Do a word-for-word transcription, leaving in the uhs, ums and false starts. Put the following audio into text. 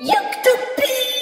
You to be.